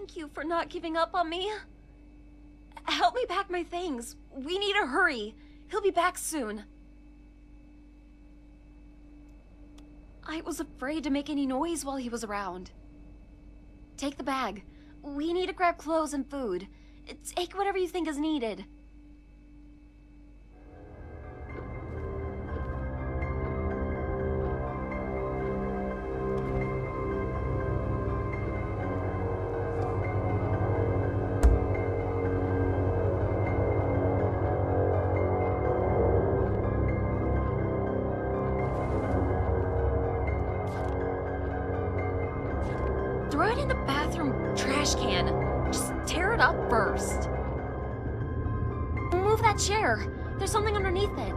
Thank you for not giving up on me. Help me pack my things. We need to hurry. He'll be back soon. I was afraid to make any noise while he was around. Take the bag. We need to grab clothes and food. Take whatever you think is needed. Throw it in the bathroom trash can. Just tear it up first. Move that chair. There's something underneath it.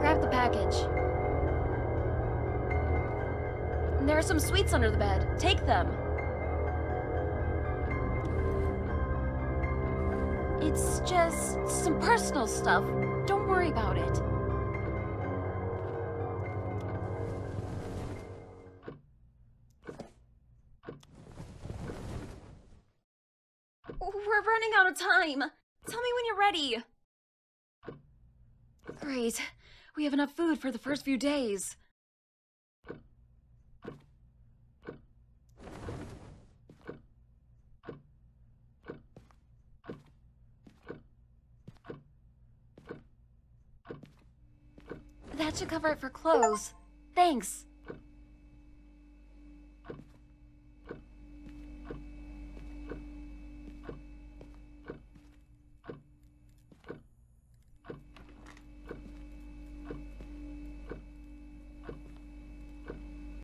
Grab the package. There are some sweets under the bed. Take them. It's just some personal stuff. Don't worry about it. We're running out of time. Tell me when you're ready. Great. We have enough food for the first few days. That should cover it for clothes. Thanks.